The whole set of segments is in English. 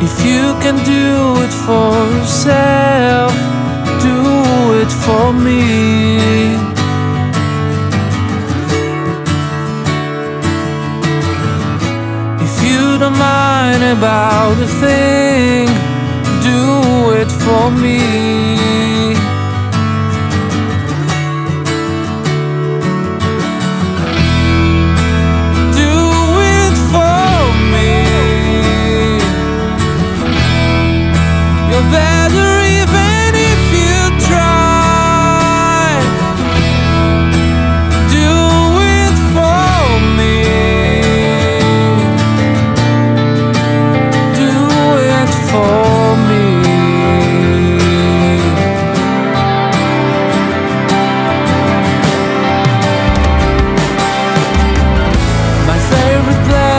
If you can do it for yourself, do it for me. If you don't mind about a thing, do it for me.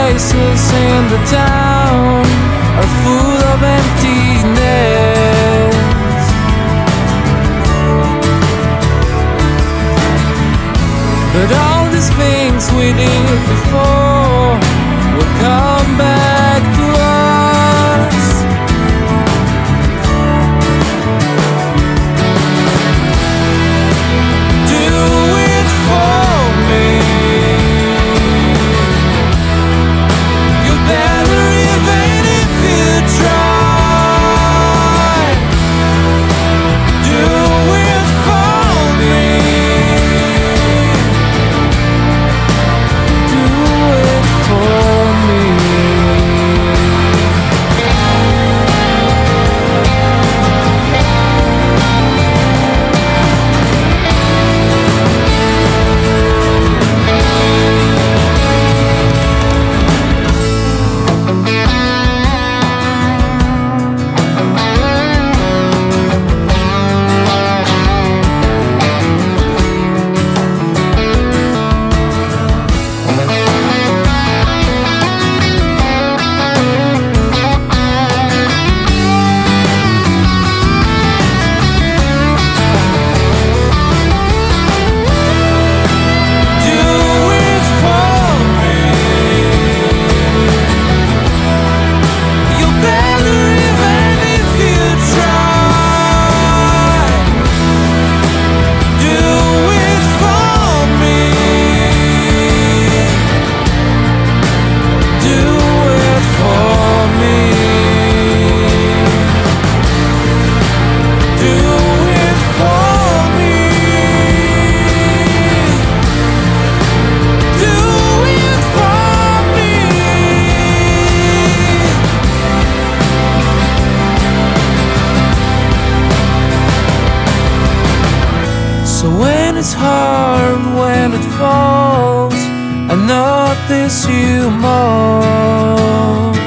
Places in the town are full of emptiness. But all these things we did before will come back to us. It's hard when it falls, I notice you more.